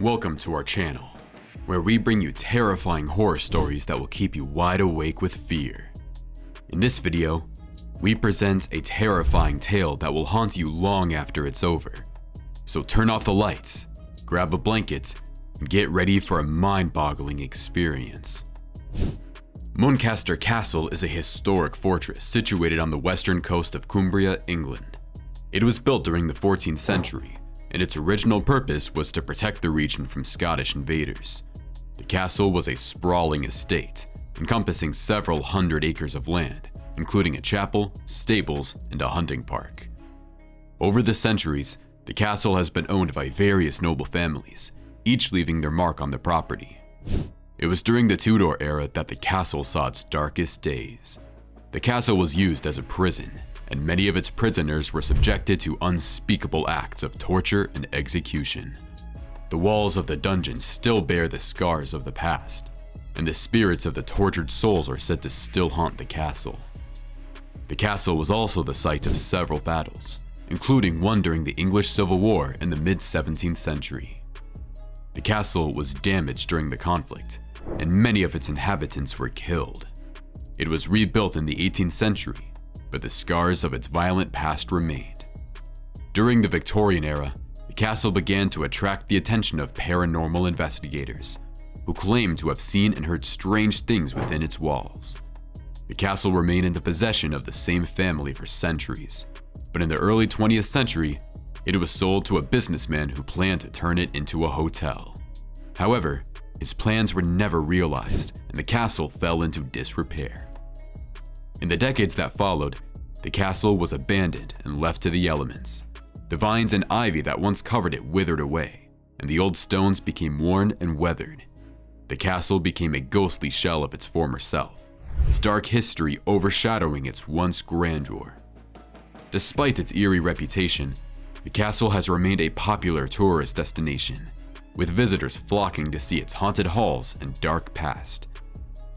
Welcome to our channel, where we bring you terrifying horror stories that will keep you wide awake with fear. In this video, we present a terrifying tale that will haunt you long after it's over. So turn off the lights, grab a blanket, and get ready for a mind-boggling experience. Muncaster Castle is a historic fortress situated on the western coast of Cumbria, England. It was built during the 14th century, and its original purpose was to protect the region from Scottish invaders. The castle was a sprawling estate, encompassing several hundred acres of land, including a chapel, stables, and a hunting park. Over the centuries, the castle has been owned by various noble families, each leaving their mark on the property. It was during the Tudor era that the castle saw its darkest days. The castle was used as a prison, and many of its prisoners were subjected to unspeakable acts of torture and execution. The walls of the dungeon still bear the scars of the past, and the spirits of the tortured souls are said to still haunt the castle. The castle was also the site of several battles, including one during the English Civil War in the mid-17th century. The castle was damaged during the conflict, and many of its inhabitants were killed. It was rebuilt in the 18th century, but the scars of its violent past remained. During the Victorian era, the castle began to attract the attention of paranormal investigators, who claimed to have seen and heard strange things within its walls. The castle remained in the possession of the same family for centuries, but in the early 20th century, it was sold to a businessman who planned to turn it into a hotel. However, his plans were never realized, and the castle fell into disrepair. In the decades that followed, the castle was abandoned and left to the elements. The vines and ivy that once covered it withered away, and the old stones became worn and weathered. The castle became a ghostly shell of its former self, its dark history overshadowing its once grandeur. Despite its eerie reputation, the castle has remained a popular tourist destination, with visitors flocking to see its haunted halls and dark past.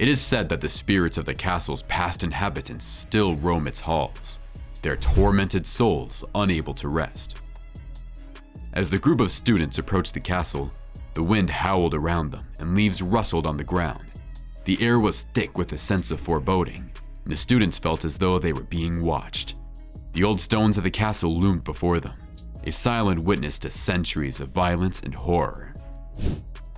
It is said that the spirits of the castle's past inhabitants still roam its halls, their tormented souls unable to rest. As the group of students approached the castle, the wind howled around them and leaves rustled on the ground. The air was thick with a sense of foreboding, and the students felt as though they were being watched. The old stones of the castle loomed before them, a silent witness to centuries of violence and horror.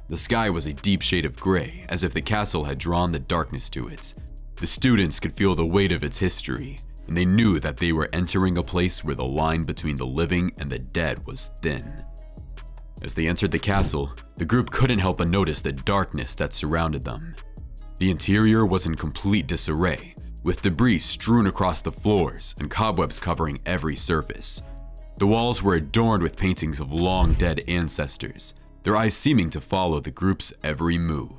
The sky was a deep shade of gray, as if the castle had drawn the darkness to it. The students could feel the weight of its history, and they knew that they were entering a place where the line between the living and the dead was thin. As they entered the castle, the group couldn't help but notice the darkness that surrounded them. The interior was in complete disarray, with debris strewn across the floors and cobwebs covering every surface. The walls were adorned with paintings of long-dead ancestors, their eyes seeming to follow the group's every move.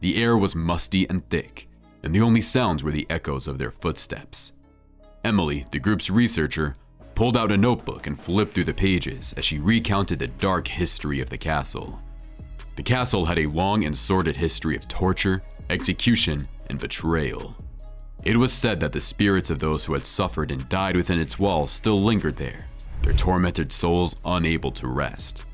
The air was musty and thick, and the only sounds were the echoes of their footsteps. Emily, the group's researcher, pulled out a notebook and flipped through the pages as she recounted the dark history of the castle. The castle had a long and sordid history of torture, execution, and betrayal. It was said that the spirits of those who had suffered and died within its walls still lingered there, their tormented souls unable to rest.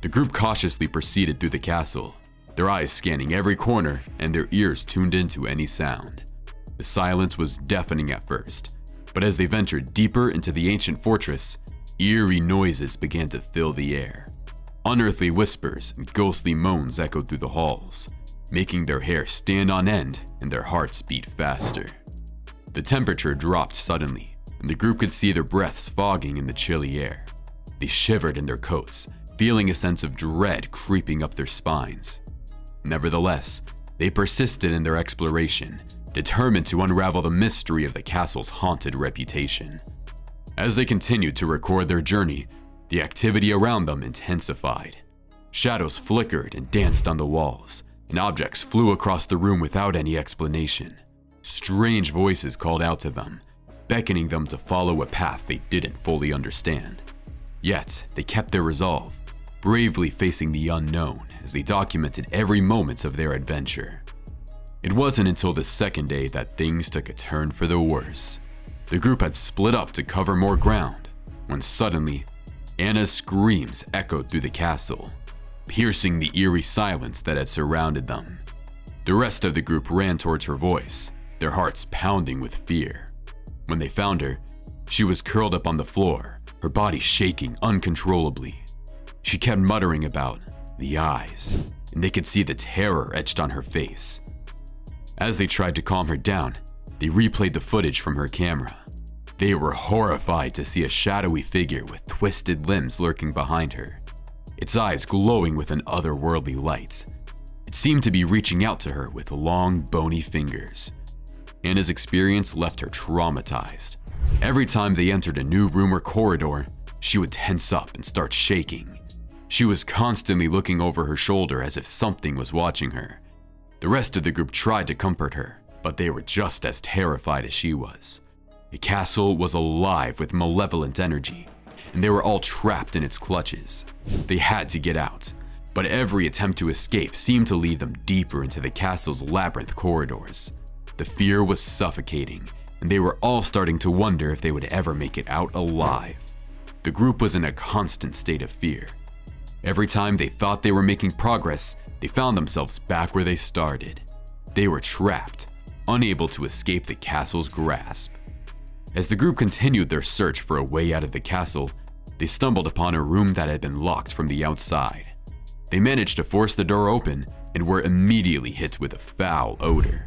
The group cautiously proceeded through the castle, their eyes scanning every corner and their ears tuned in to any sound. The silence was deafening at first, but as they ventured deeper into the ancient fortress, eerie noises began to fill the air. Unearthly whispers and ghostly moans echoed through the halls, making their hair stand on end and their hearts beat faster. The temperature dropped suddenly, and the group could see their breaths fogging in the chilly air. They shivered in their coats, feeling a sense of dread creeping up their spines. Nevertheless, they persisted in their exploration, determined to unravel the mystery of the castle's haunted reputation. As they continued to record their journey, the activity around them intensified. Shadows flickered and danced on the walls, and objects flew across the room without any explanation. Strange voices called out to them, beckoning them to follow a path they didn't fully understand. Yet, they kept their resolve, bravely facing the unknown as they documented every moment of their adventure. It wasn't until the second day that things took a turn for the worse. The group had split up to cover more ground, when suddenly, Anna's screams echoed through the castle. piercing the eerie silence that had surrounded them. The rest of the group ran towards her voice, their hearts pounding with fear. When they found her, she was curled up on the floor, her body shaking uncontrollably. She kept muttering about the eyes, and they could see the terror etched on her face. As they tried to calm her down, they replayed the footage from her camera. They were horrified to see a shadowy figure with twisted limbs lurking behind her, its eyes glowing with an otherworldly light. It seemed to be reaching out to her with long, bony fingers. Anna's experience left her traumatized. Every time they entered a new room or corridor, she would tense up and start shaking. She was constantly looking over her shoulder as if something was watching her. The rest of the group tried to comfort her, but they were just as terrified as she was. The castle was alive with malevolent energy, and they were all trapped in its clutches. They had to get out, but every attempt to escape seemed to lead them deeper into the castle's labyrinth corridors. The fear was suffocating, and they were all starting to wonder if they would ever make it out alive. The group was in a constant state of fear. Every time they thought they were making progress, they found themselves back where they started. They were trapped, unable to escape the castle's grasp. As the group continued their search for a way out of the castle, they stumbled upon a room that had been locked from the outside. They managed to force the door open and were immediately hit with a foul odor.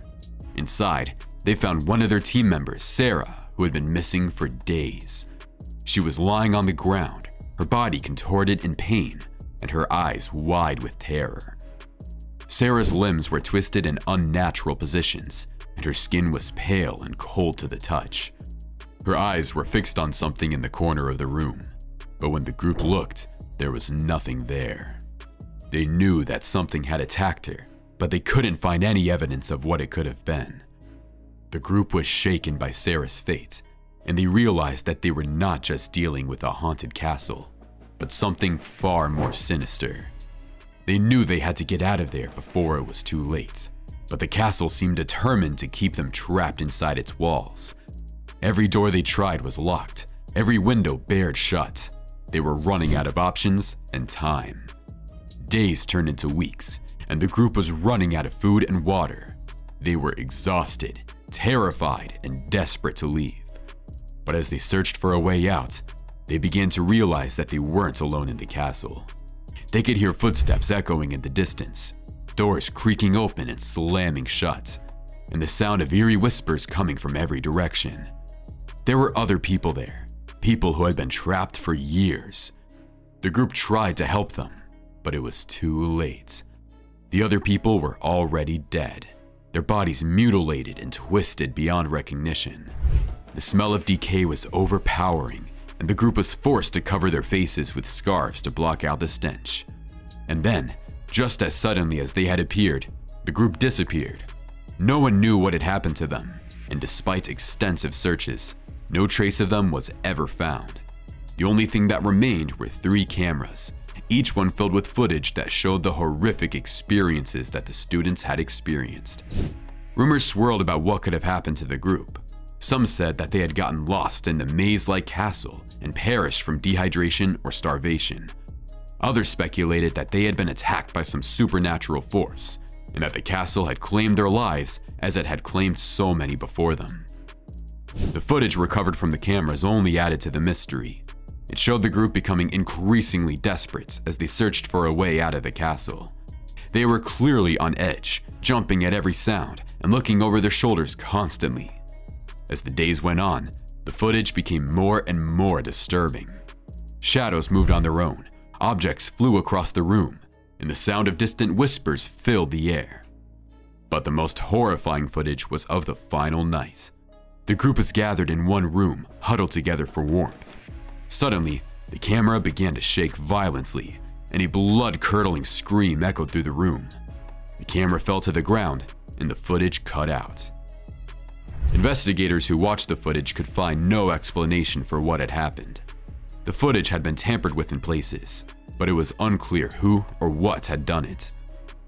Inside, they found one of their team members, Sarah, who had been missing for days. She was lying on the ground, her body contorted in pain, and her eyes wide with terror. Sarah's limbs were twisted in unnatural positions, and her skin was pale and cold to the touch. Her eyes were fixed on something in the corner of the room, but when the group looked, there was nothing there. They knew that something had attacked her, but they couldn't find any evidence of what it could have been. The group was shaken by Sarah's fate, and they realized that they were not just dealing with a haunted castle, but something far more sinister. They knew they had to get out of there before it was too late, but the castle seemed determined to keep them trapped inside its walls. Every door they tried was locked, every window barred shut. They were running out of options and time. Days turned into weeks, and the group was running out of food and water. They were exhausted, terrified, and desperate to leave. But as they searched for a way out, they began to realize that they weren't alone in the castle. They could hear footsteps echoing in the distance, doors creaking open and slamming shut, and the sound of eerie whispers coming from every direction. There were other people there, people who had been trapped for years. The group tried to help them, but it was too late. The other people were already dead, their bodies mutilated and twisted beyond recognition. The smell of decay was overpowering, and the group was forced to cover their faces with scarves to block out the stench. And then, just as suddenly as they had appeared, the group disappeared. No one knew what had happened to them, and despite extensive searches, no trace of them was ever found. The only thing that remained were 3 cameras, each one filled with footage that showed the horrific experiences that the students had experienced. Rumors swirled about what could have happened to the group. Some said that they had gotten lost in the maze-like castle and perished from dehydration or starvation. Others speculated that they had been attacked by some supernatural force, and that the castle had claimed their lives as it had claimed so many before them. The footage recovered from the cameras only added to the mystery. It showed the group becoming increasingly desperate as they searched for a way out of the castle. They were clearly on edge, jumping at every sound and looking over their shoulders constantly. As the days went on, the footage became more and more disturbing. Shadows moved on their own, objects flew across the room, and the sound of distant whispers filled the air. But the most horrifying footage was of the final night. The group was gathered in one room, huddled together for warmth. Suddenly, the camera began to shake violently, and a blood-curdling scream echoed through the room. The camera fell to the ground, and the footage cut out. Investigators who watched the footage could find no explanation for what had happened. The footage had been tampered with in places, but it was unclear who or what had done it.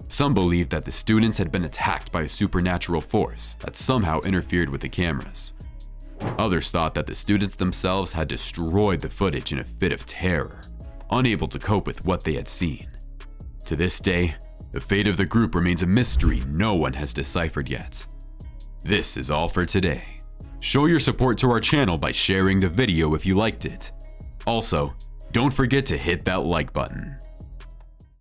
Some believed that the students had been attacked by a supernatural force that somehow interfered with the cameras. Others thought that the students themselves had destroyed the footage in a fit of terror, unable to cope with what they had seen. To this day, the fate of the group remains a mystery no one has deciphered yet. This is all for today. Show your support to our channel by sharing the video if you liked it. Also, don't forget to hit that like button.